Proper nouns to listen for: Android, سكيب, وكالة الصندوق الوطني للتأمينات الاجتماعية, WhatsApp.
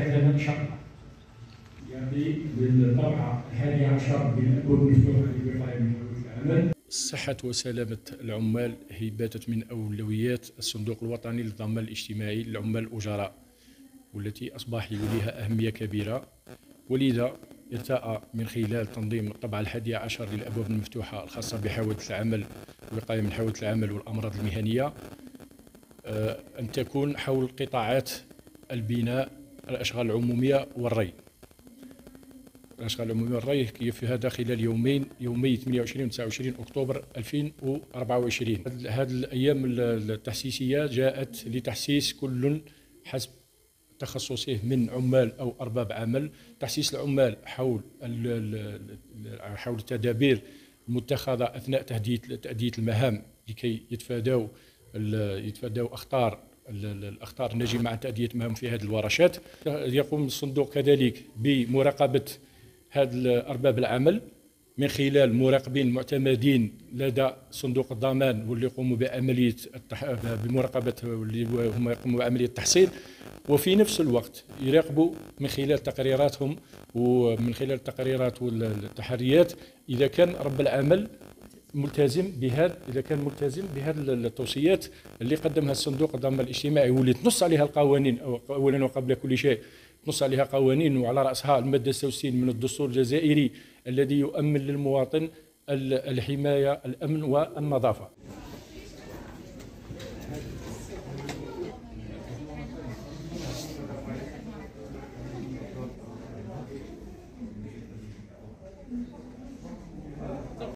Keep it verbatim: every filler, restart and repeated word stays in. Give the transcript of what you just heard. مستخدمة إن شاء الله. يأتي بالطبعة الحادية عشر من الأبواب المفتوحة للوقاية من الأمل. صحة وسلامة العمال هي باتت من أولويات الصندوق الوطني للضمان الاجتماعي للعمال الأجراء، والتي أصبح يوليها أهمية كبيرة، ولذا ارتأى من خلال تنظيم الطبعة الحادية عشر للأبواب المفتوحة الخاصة بحوادث العمل والوقاية من حوادث العمل والأمراض المهنية أن تكون حول قطاعات البناء، الأشغال العمومية والري. الأشغال العمومية والري كيفها داخل اليومين يومي ثمانية وعشرين و تسعة وعشرين أكتوبر ألفين وأربعة وعشرين. هذه الأيام التحسيسية جاءت لتحسيس كل حسب تخصصه من عمال أو أرباب عمل، تحسيس العمال حول حول التدابير المتخذة أثناء تأدية المهام لكي يتفادوا يتفادوا أخطار الأخطار الناجمة عن تأدية مهام في هذه الورشات. يقوم الصندوق كذلك بمراقبة هذه أرباب العمل من خلال مراقبين معتمدين لدى صندوق الضمان، واللي يقوموا بعملية بمراقبة واللي هم يقوموا بعملية التحصيل، وفي نفس الوقت يراقبوا من خلال تقريراتهم ومن خلال التقريرات والتحريات إذا كان رب العمل ملتزم بهذا إذا كان ملتزم بهذه التوصيات اللي قدمها الصندوق الضمان الاجتماعي، واللي تنص عليها القوانين أولا وقبل كل شيء تنص عليها قوانين، وعلى رأسها المادة ستة وستين من الدستور الجزائري الذي يؤمن للمواطن الحماية، الأمن والنظافة.